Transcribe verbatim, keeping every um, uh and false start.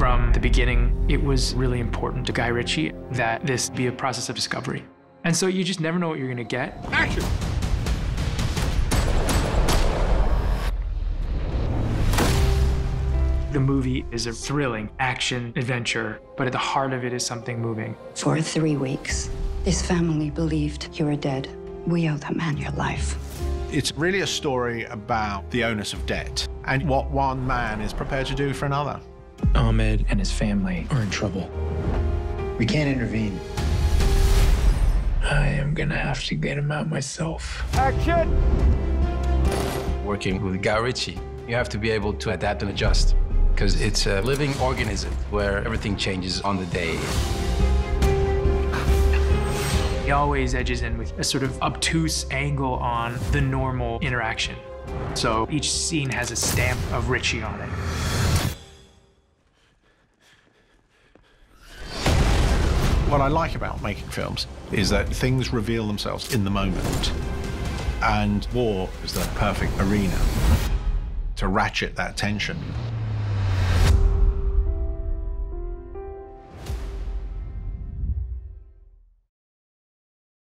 From the beginning, it was really important to Guy Ritchie that this be a process of discovery. And so you just never know what you're going to get. Action! The movie is a thrilling action adventure, but at the heart of it is something moving. For three weeks, this family believed you were dead. We owe that man your life. It's really a story about the onus of debt and what one man is prepared to do for another. Ahmed and his family are in trouble. We can't intervene. I am gonna have to get him out myself. Action! Working with Guy Ritchie, you have to be able to adapt and adjust, because it's a living organism where everything changes on the day. He always edges in with a sort of obtuse angle on the normal interaction. So each scene has a stamp of Ritchie on it. What I like about making films is that things reveal themselves in the moment. And war is the perfect arena to ratchet that tension.